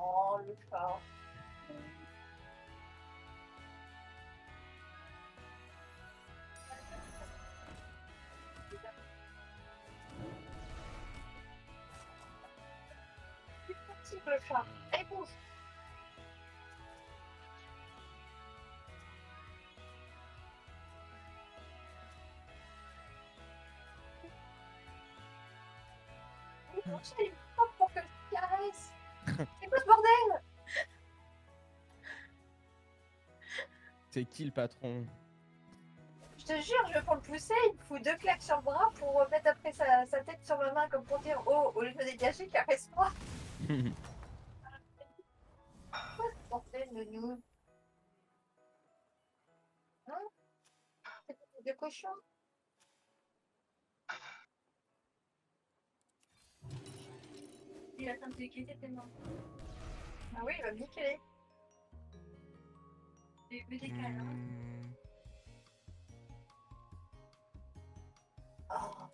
dans le corps. Petit peu ça. Réponse. J'ai les pommes pour que je caresse. C'est quoi ce bordel? C'est qui le patron? Je te jure, je veux qu'on le poussait, il me fout deux claques sur le bras pour mettre après sa tête sur ma main comme pour dire oh, au lieu de me dégager, caresse-moi. Quoi ce bordel de nous? Hein? C'est des cochons. Il est en train de s'inquiéter tellement. Ah oui, il va me décaler. Il me décale, hein. Oh.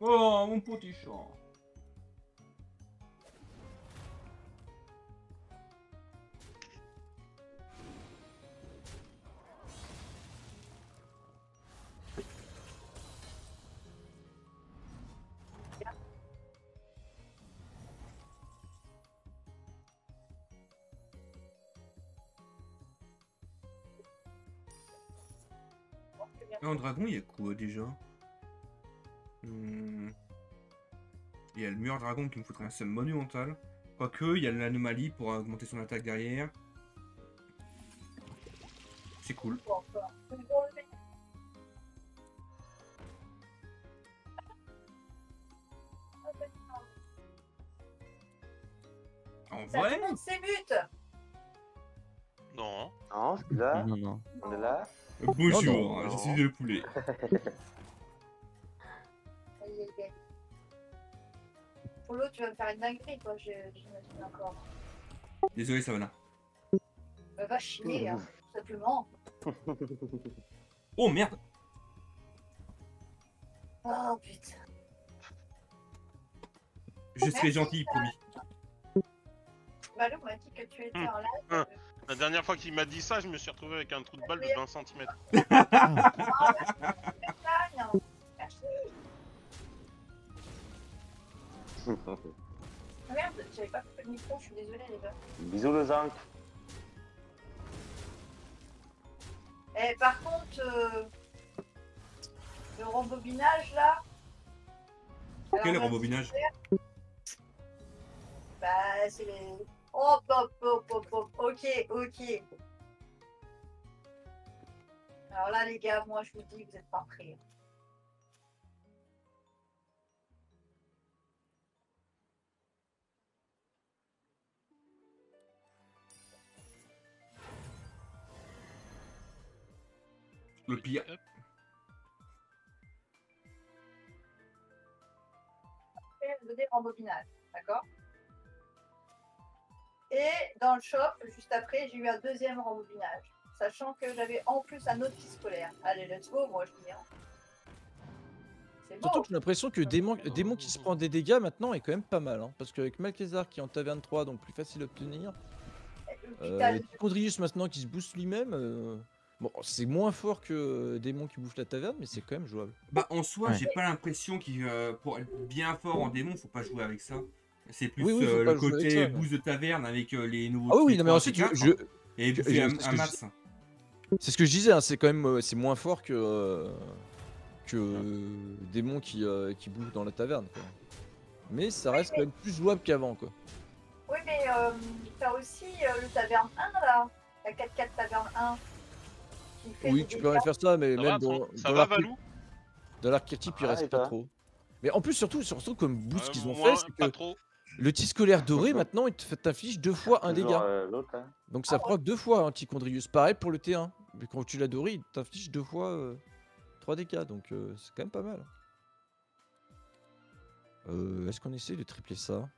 Oh, mon petit chat. En dragon, il y a quoi déjà? Il y a le mur dragon qui me foutrait un seum monumental. Quoique, il y a l'anomalie pour augmenter son attaque derrière. C'est cool. En vrai? C'est but! Non. Non, je suis là. Non, non. On est là. Bonjour, non, non, non. Je suis le poulet. Pour l'autre, tu vas me faire une dinguerie, toi, j'imagine encore. Désolé, Savannah. Bah, va chier, hein, tout simplement. Oh merde! Oh putain. Je serai gentil, promis. Malou m'a dit que tu étais en live. La dernière fois qu'il m'a dit ça, je me suis retrouvé avec un trou de balle de 20 cm. Non, merde, j'avais pas coupé le micro, je suis désolée les gars. Bisous le zinc. Eh par contre, le rembobinage là... Quel rembobinage? Bah c'est les... Hop hop hop hop hop, ok. Alors là les gars, moi je vous dis, vous êtes pas prêts. Le pire. Le dé rembobinage, d'accord? Et dans le shop, juste après, j'ai eu un deuxième rembobinage. Sachant que j'avais en plus un autre qui scolaire. Allez, let's go, moi je dis. C'est bon. Surtout que j'ai l'impression que Démon qui se prend des dégâts maintenant est quand même pas mal. Hein, parce qu'avec Malkazar qui est en taverne 3, donc plus facile à obtenir. Chondrius maintenant qui se booste lui-même. Bon, c'est moins fort que démon qui bouffe la taverne, mais c'est quand même jouable. Bah, en soi, ouais. J'ai pas l'impression qu'il pour être bien fort en démon, faut pas jouer avec ça. C'est plus oui, le côté boost de taverne avec les nouveaux. Ah oui, non, mais ensuite, et bouffer un max. C'est ce que je disais, hein, c'est quand même c'est moins fort que démon qui bouffe dans la taverne, quoi. Mais ça reste quand même plus jouable qu'avant, quoi. Oui, mais t'as aussi le taverne 1, là. La 4-4 taverne 1. Oui, tu peux rien faire ça, mais même dans l'archétype, il reste pas trop. Mais en plus, surtout comme boost qu'ils ont fait, c'est que Le tis scolaire doré, maintenant, il t'affiche 2 fois un dégât. Donc ça proc 2 fois, hein, Tichondrius. Pareil pour le T1. Mais quand tu l'as doré, il t'affiche 2 fois 3 dégâts. Donc c'est quand même pas mal. Est-ce qu'on essaie de tripler ça?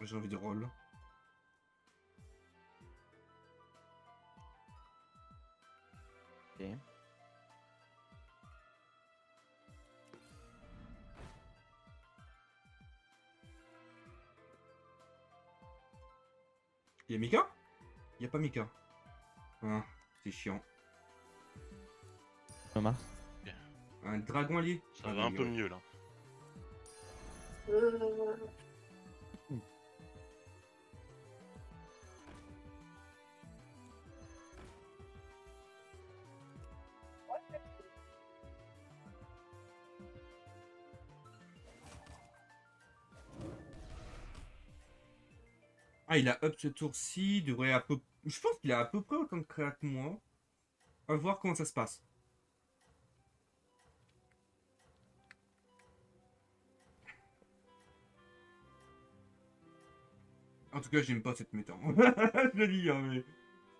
J'ai envie de roll. Ok. Y'a Mika? Y'a pas Mika. Ah, c'est chiant. Thomas. Un dragon allié. Ça va un peu mieux là. Ah, il a up ce tour-ci, devrait à peu... Je pense qu'il a à peu près autant de créa que moi. On va voir comment ça se passe. En tout cas, j'aime pas cette méta. Je le dis, hein, mais...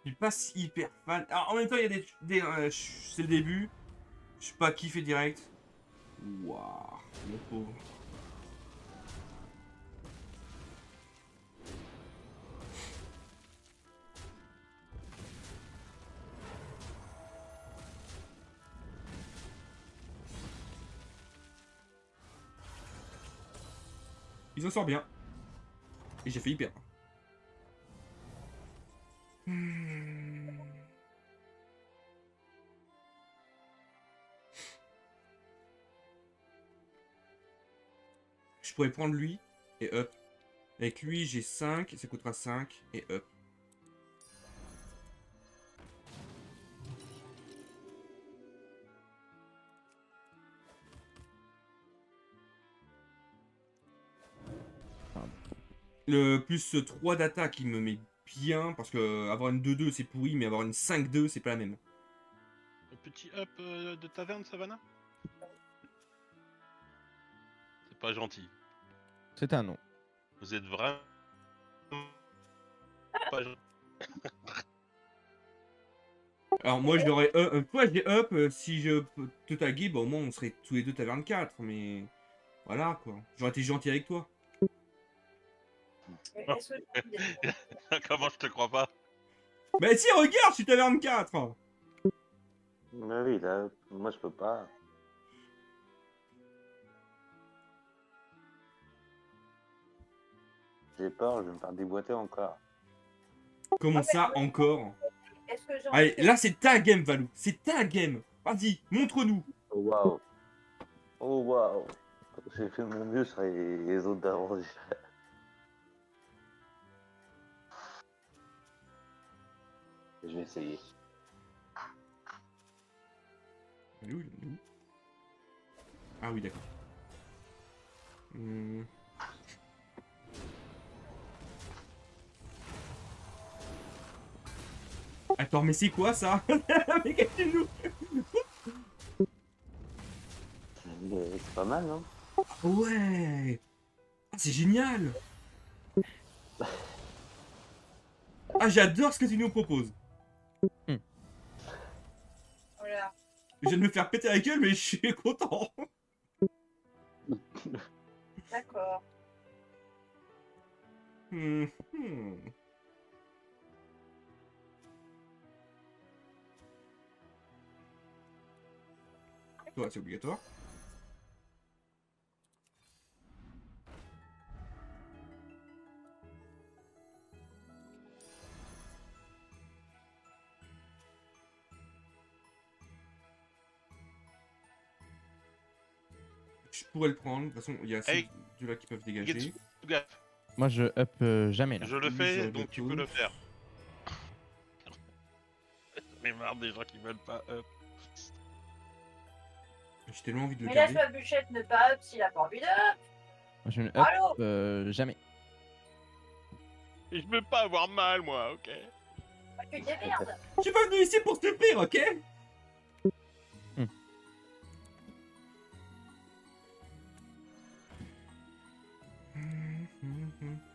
Je suis pas hyper fan. Alors, en même temps, il y a des c'est le début. Je suis pas kiffé direct. Waouh, le pauvre. Il s'en sort bien. Et j'ai failli perdre. Je pourrais prendre lui et up. Avec lui, j'ai 5, ça coûtera 5 et up. Le plus 3 d'attaque, il me met bien, parce que avoir une 2-2 c'est pourri, mais avoir une 5-2 c'est pas la même. Le petit up de taverne, Savannah? C'est pas gentil. C'est un nom. Vous êtes vraiment... pas gentil. Alors moi je l'aurais up, toi j'ai up, si je te taguais, bah au moins on serait tous les deux taverne 4, mais... Voilà quoi, j'aurais été gentil avec toi. Comment je te crois pas? Mais si, regarde, je suis taverne 4. Mais oui, là, moi je peux pas. J'ai peur, je vais me faire déboîter encore. Comment ça, encore? Allez, là c'est ta game, Valou. C'est ta game. Vas-y, montre-nous. Oh waouh. Oh waouh. J'ai fait mon mieux sur les autres d'avant. Je vais essayer. Elle est où, ah oui, d'accord. Attends, mais c'est quoi ça? Mais cachez-nous. C'est pas mal, non? Ouais. C'est génial. Ah, j'adore ce que tu nous proposes. Voilà. Je viens de me faire péter la gueule, mais je suis content. D'accord. Toi, c'est obligatoire. Je pourrais le prendre, de toute façon il y a ceux de là qui peuvent dégager. Moi je up jamais là. Je le fais, donc tu peux le faire. J'en ai marre des gens qui veulent pas up. J'ai tellement envie de le garder. Mais lâche ma bûchette, ne pas up s'il a pas envie de up. Moi je ne up jamais. Et je veux pas avoir mal moi, ok. Bah, tu démerdes. Je suis pas venu ici pour te pire, ok.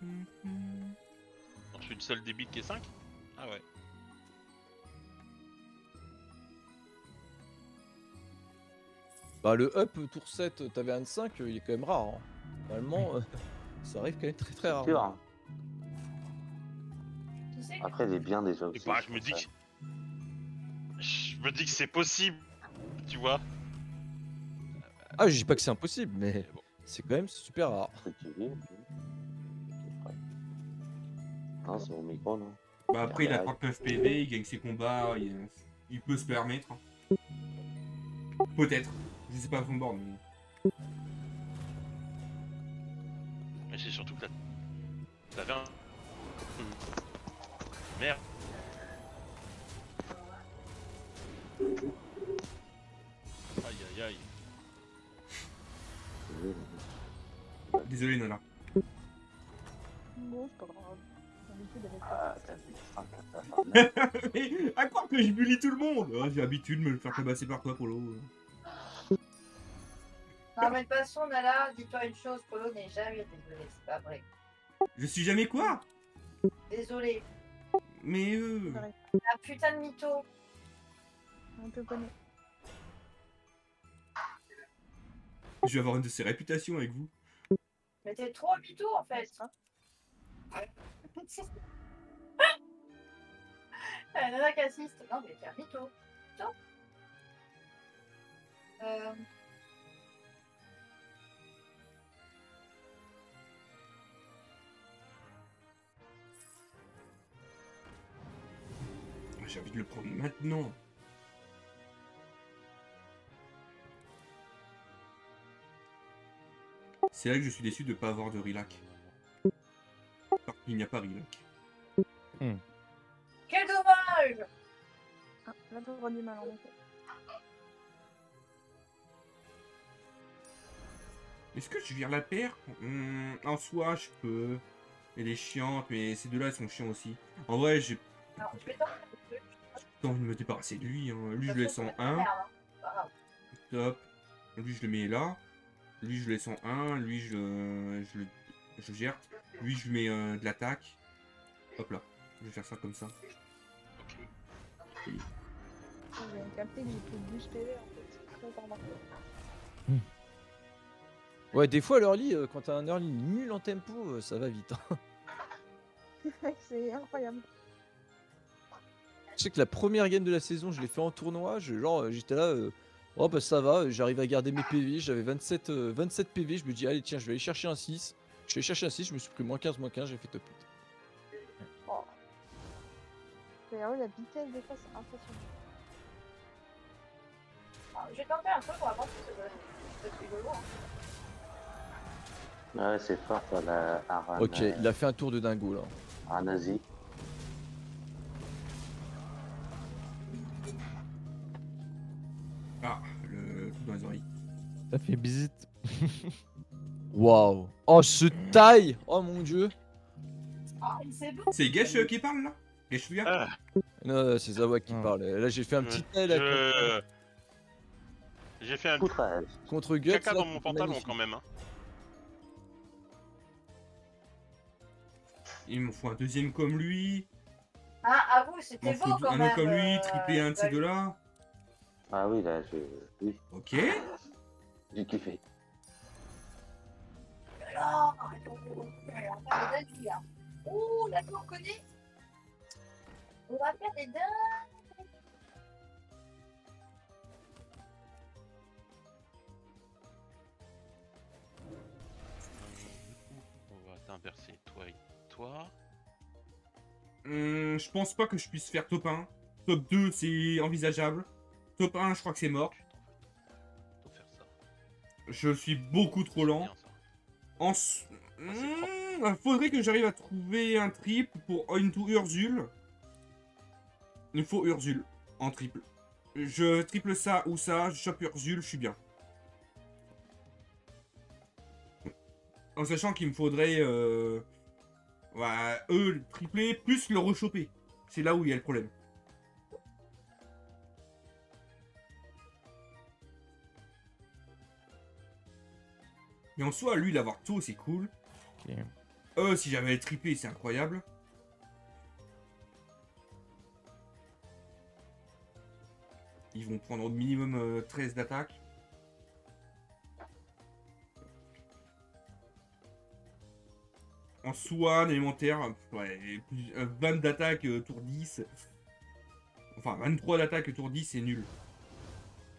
Je suis le seul débit qui est 5 ? Ah ouais. Bah le up tour 7 t'avais un de 5, il est quand même rare. Hein. Normalement, ça arrive quand même très très rare. Hein. Après il est bien déjà aussi. Et bah, je me dis que... c'est possible, tu vois. Ah je dis pas que c'est impossible, mais bon, c'est quand même super rare. Non, c'est au micro, non. Bah après il a 39 PV, il gagne ses combats, il peut se permettre. Peut-être. Je sais pas à fond bord, mais... Mais c'est surtout que la... t'avais un... Merde. Aïe aïe aïe. Désolé Nona. Bon, c'est pas grave. Mais à croire que je bully tout le monde, oh, j'ai l'habitude de me le faire tabasser par toi Polo. Non mais de toute façon Nala, dis-toi une chose, Polo n'est jamais désolé, c'est pas vrai. Je suis jamais quoi? Désolé. Mais un putain de mytho. On te connaît. Je vais avoir une de ces réputations avec vous. Mais t'es trop mytho en fait hein. Nana qui assiste. Non mais t'es un mytho. Tiens. J'ai envie de le prendre maintenant. C'est là que je suis déçu de ne pas avoir de Rillac. Il n'y a pas Rillac. Quel dommage! Ah, là, on voit du mal en effet. Est-ce que je vire la paire? En soi, je peux. Elle est chiante, mais ces deux-là, ils sont chiants aussi. En vrai, j'ai pas envie de me débarrasser de lui. Hein. Lui, je le laisse en 1. Top. Lui, je le mets là. Lui, je le laisse en 1. Lui, je gère. Lui, je mets de l'attaque. Hop là. Je vais faire ça comme ça. Ok. J'ai capté que j'ai plus de 12 PV en fait. Ouais, des fois, l'early, quand t'as un early nul en tempo, ça va vite. Hein. C'est incroyable. Je sais que la première game de la saison, je l'ai fait en tournoi. Genre, j'étais là. Oh, bah ça va, j'arrive à garder mes PV. J'avais 27 PV. Je me dis, allez, tiens, je vais aller chercher un 6. Je vais chercher un 6, je me suis pris -15, -15, j'ai fait top 8. Oh. La vitesse des fois c'est impressionnant. J'ai tenté un peu pour avancer, c'est rigolo. Ouais, c'est fort ça, la Arana. Ok, il a fait un tour de dingo là. Aranazi. Ah, le coup dans les oreilles. Ça fait bizite. Waouh! Oh, ce taille! Oh mon dieu! C'est Gesh qui parle là? Gesh lui là? Non, c'est Zawa qui parle. Là, j'ai fait un petit tail. J'ai fait un contre Guts. Caca dans mon pantalon quand même. Hein. Il m'en faut un deuxième comme lui. Ah, à vous, c'était beau quand même. Un autre comme lui, triper un de ces deux-là. Ah oui, là, je. Oui. Ok. J'ai kiffé. Oh, oh là on connaît. On va faire des dingues. On va t'inverser toi et toi. Je pense pas que je puisse faire top 1. Top 2 c'est envisageable. Top 1 je crois que c'est mort. Je suis beaucoup trop lent. Faudrait que j'arrive à trouver un triple pour Into Urzul. Il faut Urzul en triple. Je triple ça ou ça, je chope Urzul, je suis bien. En sachant qu'il me faudrait le tripler plus le rechoper. C'est là où il y a le problème. Et en soi, lui, l'avoir tôt, c'est cool. Okay. Si j'avais les tripés, c'est incroyable. Ils vont prendre au minimum 13 d'attaque. En soins élémentaires, ouais, 20 d'attaque tour 10. Enfin, 23 d'attaque tour 10, c'est nul.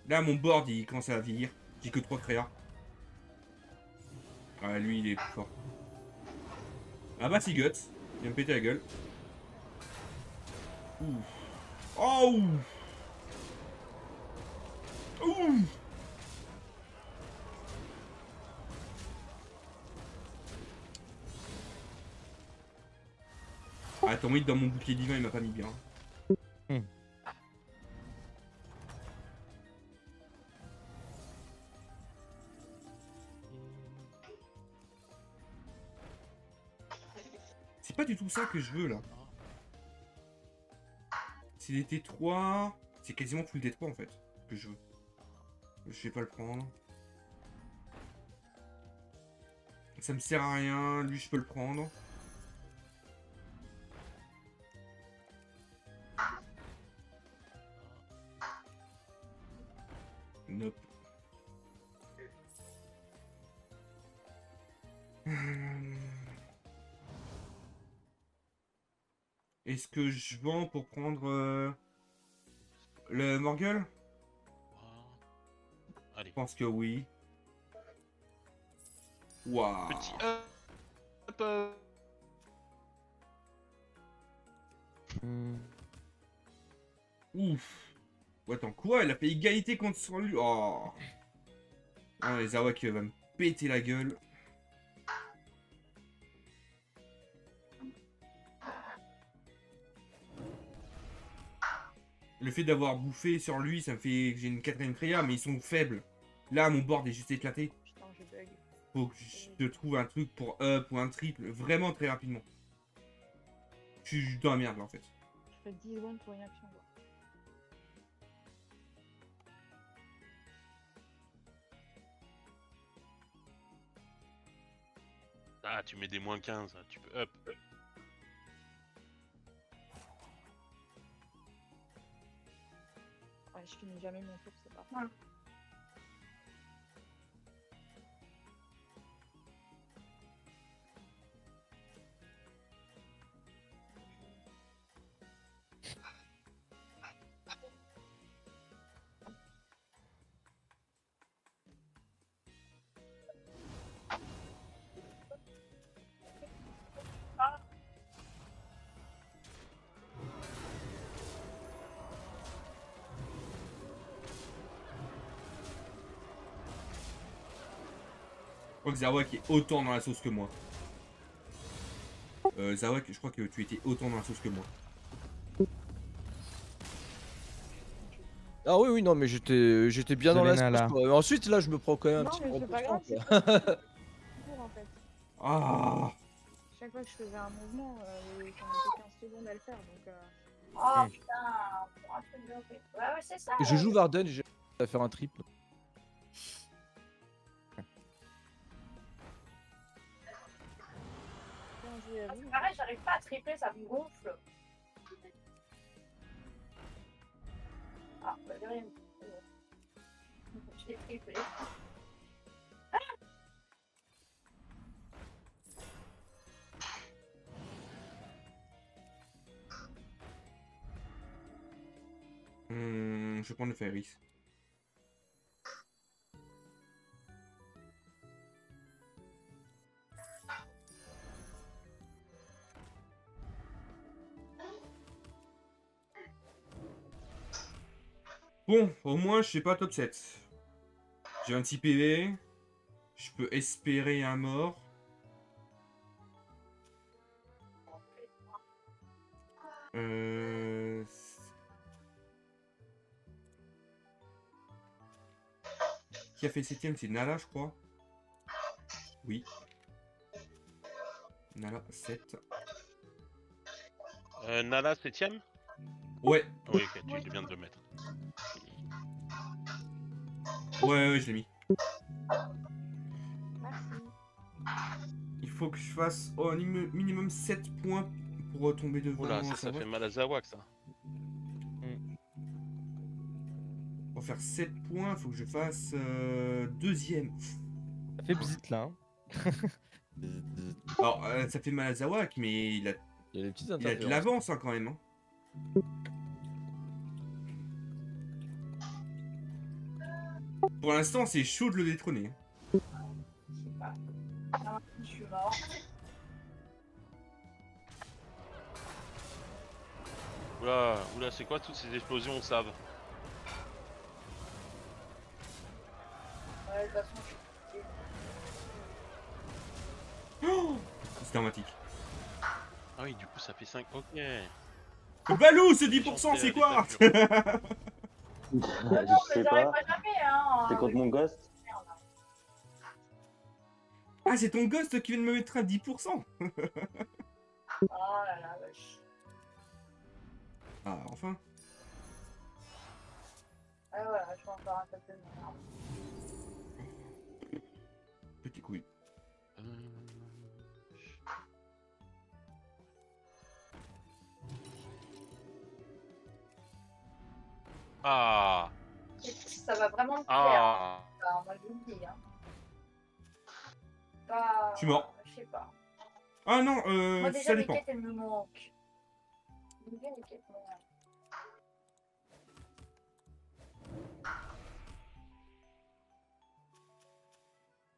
Là, mon board, il commence à vieillir. J'ai que 3 créas. Ah, lui, il est plus fort. Ah bah, c'est Guts. Il va me péter la gueule. Ouf. Oh! Ouh. Attends, oui, dans mon bouclier divin, il m'a pas mis bien. C'est pas du tout ça que je veux là. C'est des T3. C'est quasiment full T3 en fait que je veux. Je vais pas le prendre. Ça me sert à rien. Lui, je peux le prendre. Nope. Est-ce que je vends pour prendre le Morgul? Allez. Je pense que oui. Waouh. Petit up. Ouf. Attends, quoi? Elle a fait égalité contre son lui. Oh. Ah, les Zawak va me péter la gueule. Le fait d'avoir bouffé sur lui, ça me fait que j'ai une quatrième créa, mais ils sont faibles. Là, mon board est juste éclaté. Putain, je bug. Faut que je trouve un truc pour up ou un triple, vraiment très rapidement. Je suis juste dans la merde, là, en fait. Je fais 10 secondes pour une action. Ah, tu mets des moins 15, tu peux up. Je finis jamais mon tour, c'est pas mal. Je crois que Zawak est autant dans la sauce que moi. Zawak, je crois que tu étais autant dans la sauce que moi. Ah oui, oui, non, mais j'étais bien dans la sauce. Là. Ensuite, là, je me prends quand même un petit peu de temps. Chaque fois que je faisais un mouvement, j'en mettais 15 secondes à le faire. Donc, oh putain, ouais, c'est ça. Je joue Varden, j'ai à faire un triple. C'est pareil, j'arrive pas à tripler, ça me gonfle. Ah, bah de rien. Je l'ai triplé. Ah, je vais prendre le Ferris. Bon, au moins, je sais pas top 7. J'ai un petit PV. Je peux espérer un mort. Qui a fait le 7ème? C'est Nala, je crois. Oui. Nala, 7. Nala, 7ème? Ouais. Oui, okay, tu viens de le mettre. Ouais, je l'ai mis. Merci. Il faut que je fasse au minimum 7 points pour tomber devant. Oula, ça fait mal à Zawak, ça. Pour faire 7 points, il faut que je fasse deuxième. Ça fait bzit, là. Hein. Alors, ça fait mal à Zawak, mais il a de l'avance, hein, quand même. Hein. Pour l'instant, c'est chaud de le détrôner. Je suis mort. Oula, oula, c'est quoi toutes ces explosions, on savent. Ouais, de toute façon, je suis piqué. Oh, c'est dramatique. Ah oui, du coup, ça fait 5. Ok. Balou, ce 10%, c'est quoi? Non, mais j'arrive pas jamais, hein. C'est contre mon ghost. Ah, c'est ton ghost qui vient de me mettre à 10%. Oh là là, vache. Ah, enfin. Ah voilà, je vais encore un peu de merde. Petit couille. Ah. Ça va vraiment me plaire. Ah. Hein. Moi, je vous dis, hein. Je suis mort. Je sais pas. Ah non, moi, déjà, ça dépend. Les quêtes, elles me manquent. Les quêtes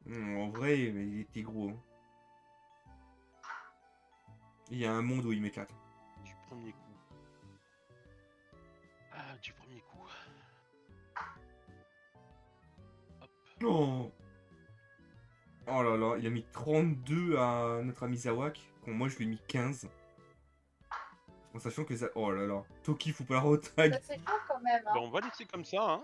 me manquent. En vrai, il était gros. Hein. Il y a un monde où il m'éclate. Du premier coup. Ah, du premier coup. Hop. Non. Oh là là, il a mis 32 à notre ami Zawak, quand moi je lui ai mis 15. En sachant que ça... Oh là là, Toki, faut pas la retag. C'est chaud quand même. Hein. Bah, on va laisser comme ça, hein.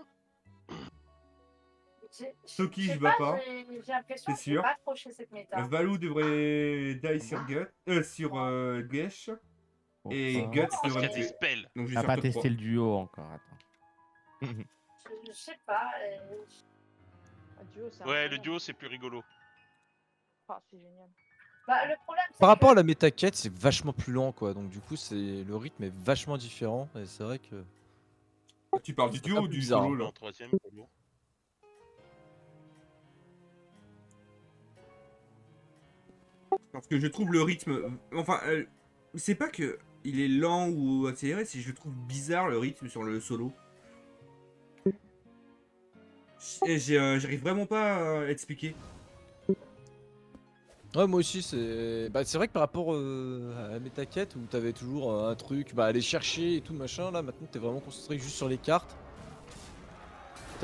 Toki, je bats pas. J'ai l'impression que je vais pas accrocher cette méta. Valou devrait die sur Guts, sur Gesh. Oh, et Guts devrait tuer. Donc je vais pas tester le duo encore, attends. Je sais pas. Duo, ouais, le duo c'est plus rigolo. Oh, c'est génial. Bah, le problème, par rapport à la méta quête, c'est vachement plus lent quoi. Donc, du coup, le rythme est vachement différent. Et c'est vrai que. Tu parles du duo ou du solo là? Troisième, solo. Parce que je trouve le rythme. Enfin, c'est pas que il est lent ou accéléré, c'est que je trouve bizarre le rythme sur le solo. J'arrive vraiment pas à expliquer. Ouais, moi aussi, c'est vrai que par rapport à la méta-quête où t'avais toujours un truc, bah aller chercher et tout machin, là maintenant t'es vraiment concentré juste sur les cartes.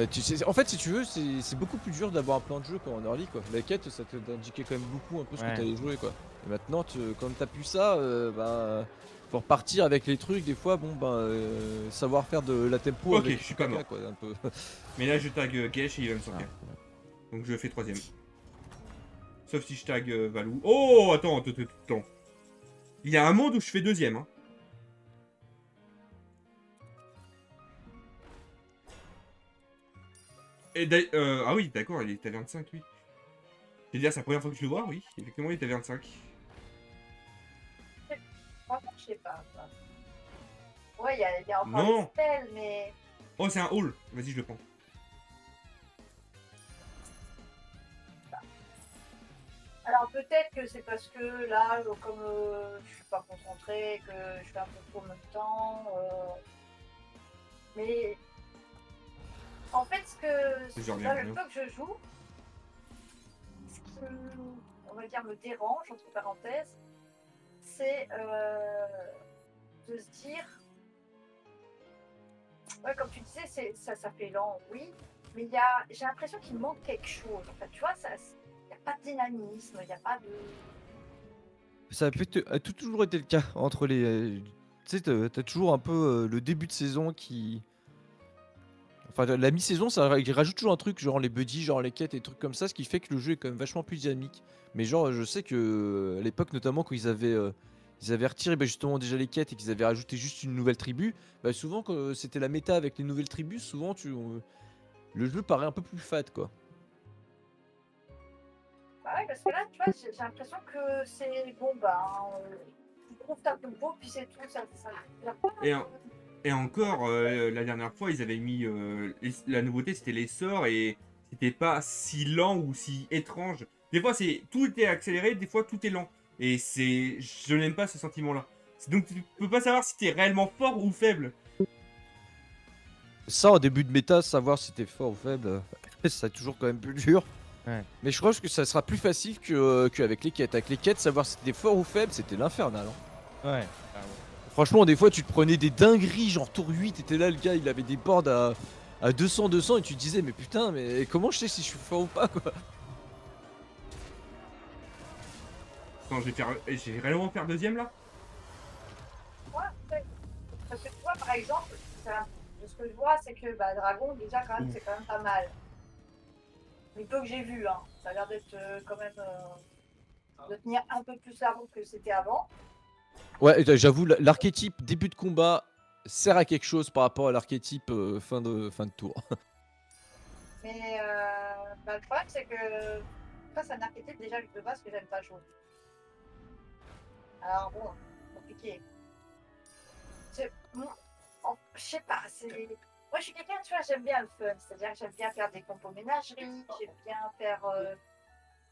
En fait, si tu veux, c'est beaucoup plus dur d'avoir un plan de jeu quoi, en early quoi. La quête, ça t'indiquait quand même beaucoup un peu ce que t'allais jouer quoi. Et maintenant, quand t'as pu ça, bah. Pour partir avec les trucs, des fois, bon, bah, savoir faire de la tempo. Ok, avec je suis pas mort. Quoi, un peu. Mais là, je tag Gesh et il va me sortir. Ah. Donc je fais troisième. Sauf si je tag Valou. Oh, attends, attends. Il y a un monde où je fais deuxième. Hein. Et ah oui, d'accord, il est à 25, lui. C'est-à-dire, c'est la première fois que je le vois, oui. Effectivement, il est à 25. Je sais pas. Ouais, il y a encore des spells, mais. Oh, c'est un haul. Vas-y, je le prends. Alors, peut-être que c'est parce que là, comme je suis pas concentré, que je fais un peu trop en même temps. Mais. En fait, le peu que je joue, ce qui, on va dire, me dérange, entre parenthèses, c'est de se dire, ouais, comme tu disais, ça fait lent, oui, mais j'ai l'impression qu'il manque quelque chose. En fait, tu vois, il n'y a pas de dynamisme, il n'y a pas de... Ça a toujours été le cas entre les... Tu sais, t'as toujours un peu le début de saison qui... Enfin, la mi-saison, ça rajoute toujours un truc, genre les buddies, genre les quêtes et trucs comme ça, ce qui fait que le jeu est quand même vachement plus dynamique. Mais genre, je sais que à l'époque, notamment quand ils avaient retiré justement déjà les quêtes et qu'ils avaient rajouté juste une nouvelle tribu, bah souvent quand c'était la méta avec les nouvelles tribus, souvent le jeu paraît un peu plus fade quoi. Bah oui, parce que là, tu vois, j'ai l'impression que c'est bon, bah, tu trouves ta compo, puis c'est tout, ça et encore, la dernière fois, ils avaient mis la nouveauté, c'était les sorts et c'était pas si lent ou si étrange. Des fois, c'est tout est accéléré, des fois tout est lent. Et c'est, je n'aime pas ce sentiment-là. Donc tu peux pas savoir si t'es réellement fort ou faible. Ça, au début de méta, savoir si t'es fort ou faible, c'est toujours quand même plus dur. Ouais. Mais je crois que ça sera plus facile qu'avec les quêtes. Avec les quêtes, savoir si t'es fort ou faible, c'était l'infernal. Hein. Ouais. Ah ouais. Franchement, des fois, tu te prenais des dingueries, genre tour 8, t'étais là, le gars, il avait des boards à 200, et tu te disais, mais putain, mais comment je sais si je suis fort ou pas, quoi. Attends, j'ai réellement faire deuxième, là. Ouais, parce que toi, par exemple, de ce que je vois, c'est que bah, Dragon, déjà, quand même, c'est quand même pas mal. Mais peu que j'ai vu, hein, ça a l'air d'être quand même... de tenir un peu plus la route que c'était avant. Ouais, j'avoue, l'archétype début de combat sert à quelque chose par rapport à l'archétype fin de tour. Mais bah, le problème, c'est que... Enfin, c'est un archétype, déjà, de base, que j'aime pas jouer. Alors bon, compliqué. Je sais pas, c'est... Moi, je suis quelqu'un, tu vois, j'aime bien le fun. C'est-à-dire que j'aime bien faire des compos ménageries, j'aime bien faire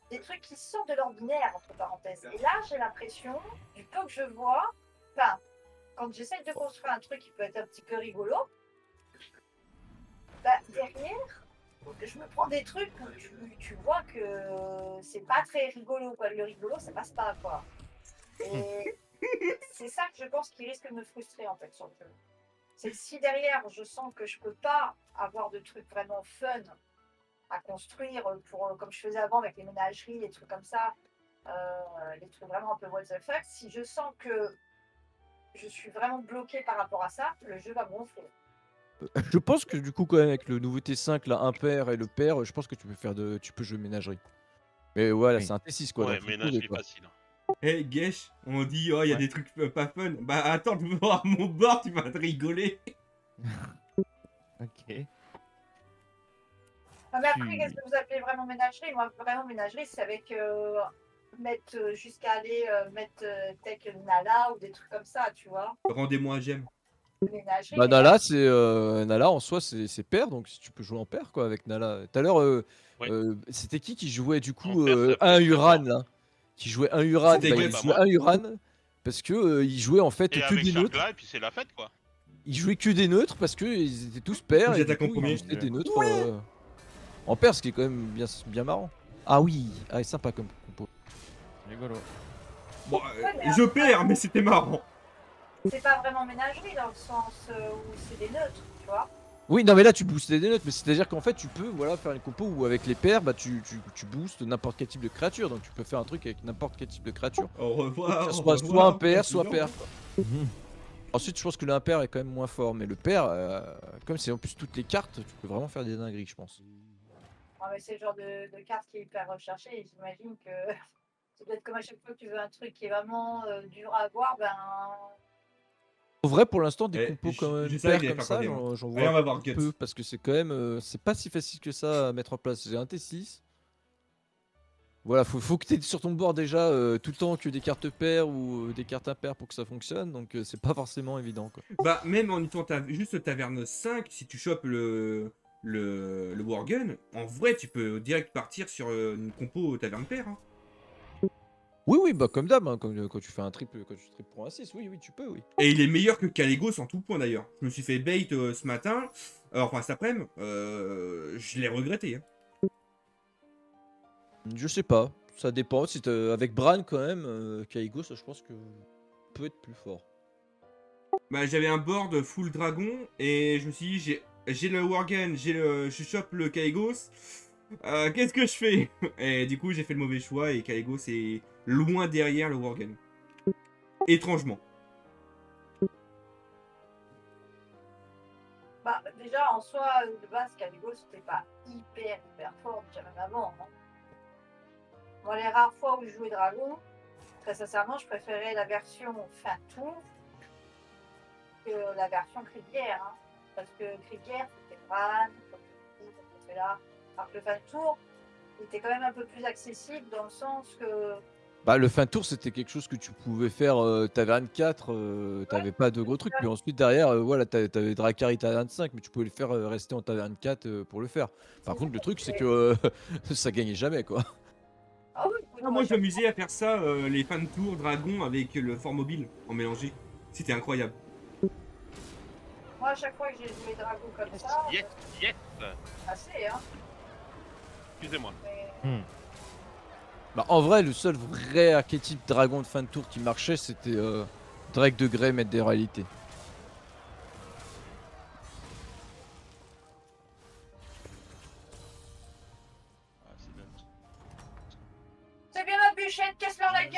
des trucs qui sortent de l'ordinaire, entre parenthèses. Et là, j'ai l'impression, du peu que je vois, enfin, quand j'essaye de construire un truc qui peut être un petit peu rigolo, bah, derrière, je me prends des trucs où tu vois que c'est pas très rigolo, quoi. Le rigolo, ça passe pas, quoi. Et c'est ça que je pense qui risque de me frustrer, en fait, sur le jeu. C'est que si derrière, je sens que je peux pas avoir de trucs vraiment fun à construire, pour, comme je faisais avant avec les ménageries, les trucs comme ça, les trucs vraiment un peu what the fuck, si je sens que je suis vraiment bloqué par rapport à ça, le jeu va gonfler. Je pense que du coup, quand même, avec le nouveau T5, la impair et le pair, je pense que tu peux jouer ménagerie. Mais voilà, oui. C'est un T6, quoi. Ouais, ménagerie facile. Eh, hey, Gesh, on dit, oh, il y a des trucs pas fun. Bah, attends, tu vas voir mon bord, tu vas te rigoler. Ok. Ah, mais après, qu'est-ce que vous appelez vraiment ménagerie? Moi, vraiment ménagerie, c'est avec mettre jusqu'à aller mettre tech Nala ou des trucs comme ça, tu vois. Rendez-moi j'aime. Ménagerie. Bah, Nala, c'est. Nala, en soi, c'est pair, donc si tu peux jouer en pair, quoi, avec Nala. Tout à l'heure, c'était qui jouait, du coup, un Uran, là? Qui jouait un Uran, bah, il jouait un Uran parce que il jouait en fait que des neutres. Et puis c'est la fête, quoi. Il jouait que des neutres parce que ils étaient tous pairs et du coup, ils étaient des neutres en pair, ce qui est quand même bien marrant. Ah oui, ah, sympa comme compo. Rigolo. Bon, je perds, mais c'était marrant. C'est pas vraiment ménagerie dans le sens où c'est des neutres, tu vois. Oui, non mais là tu boostes des notes, mais c'est-à-dire qu'en fait tu peux faire une compo où avec les paires, bah, tu boostes n'importe quel type de créature, donc tu peux faire un truc avec n'importe quel type de créature. Au revoir, soit un pair, soit pair. Ensuite je pense que l'impair est quand même moins fort, mais le pair, comme c'est en plus toutes les cartes, tu peux vraiment faire des dingueries, je pense. Ah mais c'est le genre de carte qui est hyper recherchée, et j'imagine que c'est peut-être comme à chaque fois que tu veux un truc qui est vraiment dur à avoir, ben... En vrai, pour l'instant, des compos comme ça, j'en vois un peu parce que c'est quand même, c'est pas si facile que ça à mettre en place. J'ai un T6. Voilà, faut que t'aies sur ton board déjà tout le temps que des cartes paires ou des cartes impaires pour que ça fonctionne, donc c'est pas forcément évident, quoi. Bah, même en étant juste taverne 5, si tu chopes le Wargun, en vrai, tu peux direct partir sur une compo taverne paire. Hein. Oui, bah comme d'hab, hein, quand tu fais un triple, quand tu triples pour un 6, oui, tu peux, oui. Et il est meilleur que Kalégos en tout point, d'ailleurs. Je me suis fait bait ce matin, enfin cet après-midi, je l'ai regretté. Hein. Je sais pas, ça dépend. Si avec Bran, quand même, Kalégos, je pense que peut être plus fort. Bah j'avais un board full dragon, et je me suis dit, j'ai le Worgen, je chope le Kalégos, qu'est-ce que je fais? Et du coup, j'ai fait le mauvais choix, et Kalégos est... loin derrière le Worgen. Étrangement. Bah, déjà, en soi, de base, Kalégos, c'était pas hyper fort, déjà même avant. Hein. Moi, les rares fois où je jouais Dragon, très sincèrement, je préférais la version fin tour que la version cri de guerre. Hein. Parce que cri de guerre, c'était Bran, c'était là. Alors que le fin tour, était quand même un peu plus accessible dans le sens que... Bah, le fin tour, c'était quelque chose que tu pouvais faire, t'avais Anne 4, t'avais pas de gros trucs, puis ensuite derrière, voilà, t'avais Drakkari, t'avais Anne 5, mais tu pouvais le faire rester en Anne 4 pour le faire. Par contre, le truc, c'est que ça gagnait jamais, quoi. Ah oui, non, moi, je m'amusais à faire ça, les fins de tour dragon avec le fort mobile en mélangé. C'était incroyable. Moi, à chaque fois que j'ai mes dragons comme ça... Yes, yes. Assez, hein. Excusez-moi. Mais... Bah, en vrai, le seul vrai archétype dragon de fin de tour qui marchait, c'était Drake de Grey, maître des réalités. C'est bien ma bûchette, casse-leur la gueule.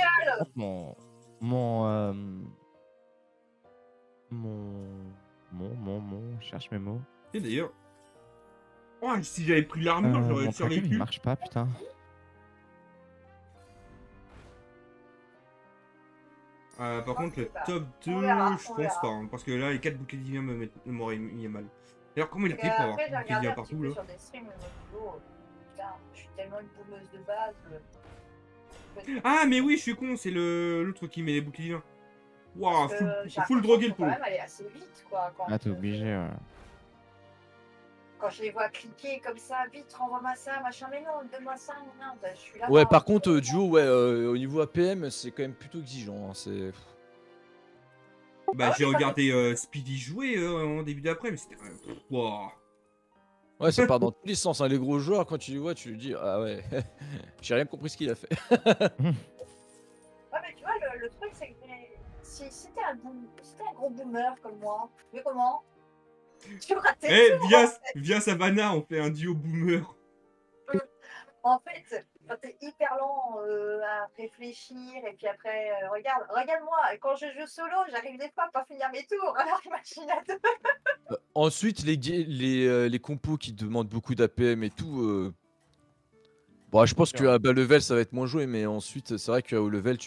Cherche mes mots. Et d'ailleurs... Oh, si j'avais pris l'armure, j'aurais sur les culs. Il marche pas, putain. Par contre, le top 2, je pense pas, hein, parce que là, les 4 boucliers divins m'auraient mis mal. D'ailleurs, comment il a fait pour avoir un bouclier divin partout là? Putain, je suis tellement une boumeuse de base. Ah, mais oui, je suis con, c'est l'autre qui met les boucliers divins. Waouh, full drogué le pauvre. Elle est assez vite, quoi. Ah, t'es obligé, ouais. Quand je les vois cliquer comme ça, vite, renvoie-moi ça, machin, mais non, donne-moi ça, non, ben, je suis là. Ouais, par contre, duo, ouais, au niveau APM, c'est quand même plutôt exigeant, hein, c'est... Bah, j'ai regardé Speedy jouer en début d'après, mais c'était... Wow. Ouais, ça part dans tous les sens, hein, les gros joueurs, quand tu les vois, tu lui dis, ah ouais, j'ai rien compris ce qu'il a fait. Ouais, mais tu vois, le truc, c'est que si t'es un gros boomer comme moi, mais comment? Eh, viens Savannah, on fait un duo boomer. En fait, quand t'es hyper lent à réfléchir, et puis après, regarde-moi, quand je joue solo, j'arrive des fois à pas finir mes tours, alors imagine à deux. Ensuite, les compos qui demandent beaucoup d'APM et tout, bon, je pense qu'à bas level, ça va être moins joué, mais ensuite, c'est vrai qu'à haut level,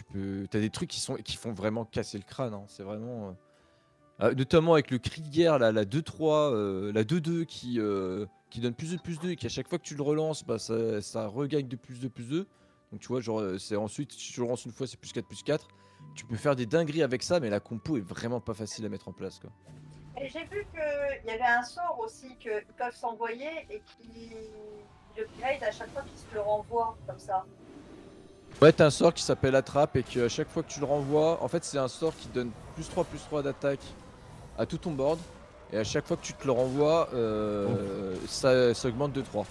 t'as des trucs qui font vraiment casser le crâne, hein. C'est vraiment... notamment avec le cri de guerre, la 2-3, la 2-2 qui donne plus de et qui à chaque fois que tu le relances, bah, ça regagne de plus de. Donc tu vois, genre, ensuite, si tu le relances une fois, c'est +4/+4. Tu peux faire des dingueries avec ça, mais la compo est vraiment pas facile à mettre en place, quoi. Et j'ai vu qu'il y avait un sort aussi qu'ils peuvent s'envoyer et qui l'upgrade à chaque fois qu'ils se le renvoient, comme ça. Ouais, t'as un sort qui s'appelle Attrape et qu'à chaque fois que tu le renvoies, en fait, c'est un sort qui donne +3/+3 d'attaque à tout ton board, et à chaque fois que tu te le renvoies, ça augmente de 3.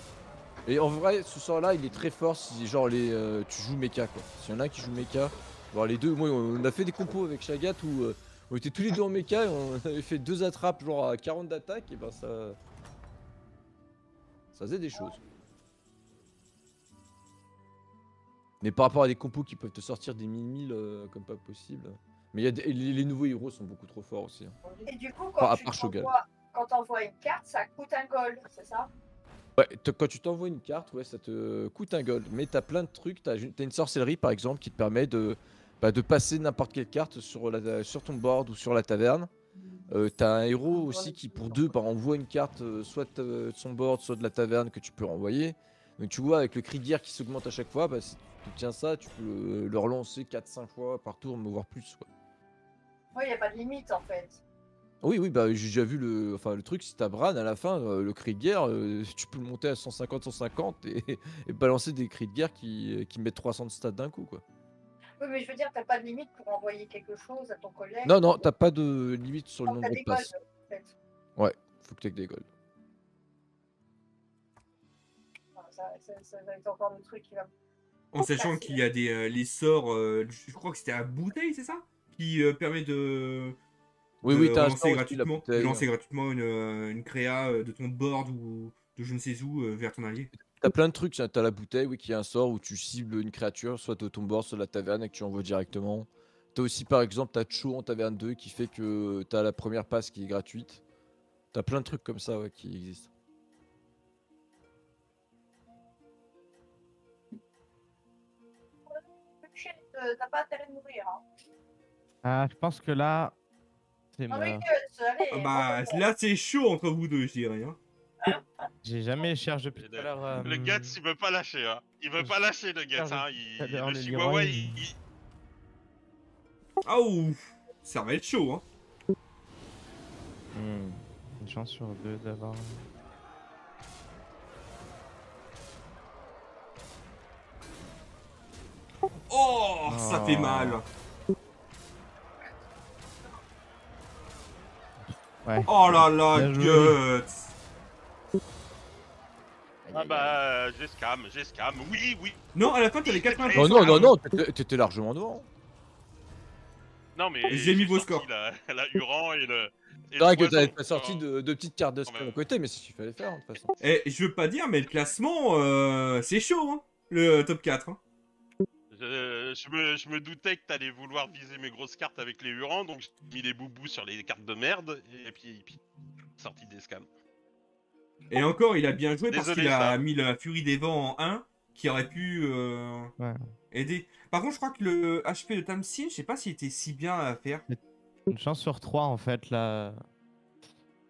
Et en vrai, ce sort là il est très fort si genre tu joues mecha, quoi. S'il y en a un qui joue mecha, genre les deux, moi on a fait des compos avec Shagat où on était tous les deux en mecha et on avait fait 2 attrapes genre à 40 d'attaque, et ben ça faisait des choses. Mais par rapport à des compos qui peuvent te sortir des 1000 comme pas possible. Mais les nouveaux héros sont beaucoup trop forts aussi. Et du coup, quand t'envoies une carte, ça coûte un gold, c'est ça? Ouais, quand tu t'envoies une carte, ouais, ça te coûte un gold. Mais t'as plein de trucs, t'as une sorcellerie par exemple qui te permet de passer n'importe quelle carte sur ton board ou sur la taverne. T'as un héros aussi qui pour 2 envoie une carte soit de son board, soit de la taverne que tu peux renvoyer. Donc tu vois, avec le cri de guerre qui s'augmente à chaque fois, bah, si tu tiens ça, tu peux le relancer 4-5 fois par tour, voire plus, quoi. Oui, y a pas de limite en fait. Oui, bah j'ai déjà vu le truc, si t'as Bran à la fin, le cri de guerre, tu peux le monter à 150-150 et balancer des cris de guerre qui mettent 300 de stats d'un coup, quoi. Oui, mais je veux dire, t'as pas de limite pour envoyer quelque chose à ton collègue. Non, t'as pas de limite sur le nombre de places. En fait. Ouais, faut que t'aies que des golds. Ça va être encore le truc qui va... En sachant qu'il y a les sorts, je crois que c'était à bouteille, c'est ça? Qui permet de lancer gratuitement, une créa de ton board ou de je ne sais où vers ton allié. T'as plein de trucs, t'as la bouteille, oui, qui est un sort où tu cibles une créature, soit de ton board, soit de la taverne, et que tu envoies directement. T'as aussi par exemple, t'as Cho en taverne 2 qui fait que t'as la première passe qui est gratuite. T'as plein de trucs comme ça, ouais, qui existent. T'as pas intérêt de mourir, hein. Je pense que là, c'est mort. Là, c'est chaud entre vous deux, je dirais. Hein. J'ai jamais cherché depuis tout à l'heure. Le gars, il veut pas lâcher. Hein. Il veut pas lâcher le gars, hein. Le chihuahua, il... Ah ouf. Ça va être chaud, hein. Une chance sur deux d'avoir... Oh, ça fait mal. Ouais. Oh la la guts. Ah bah, j'ai scam, oui. Non, à la fin, t'avais 4 matchs. Non, non, non, non, t'étais largement devant. Non, mais j'ai mis vos scores. La Huron et le... C'est vrai que t'avais pas sorti de petites cartes de scam à côté, mais c'est ce qu'il fallait faire, de toute façon. Eh, je veux pas dire, mais le classement, c'est chaud, hein, le top 4. Hein. Je me doutais que t'allais vouloir viser mes grosses cartes avec les Hurons, donc j'ai mis les boubous sur les cartes de merde, et puis sorti des scams. Et encore, il a bien joué parce qu'il a mis la Furie des Vents en 1, qui aurait pu aider. Par contre, je crois que le HP de Tamsin, je sais pas s'il était si bien à faire. Une chance sur 3, en fait, là.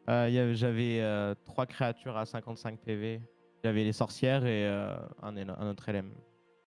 J'avais 3 créatures à 55 PV. J'avais les sorcières et un autre LM.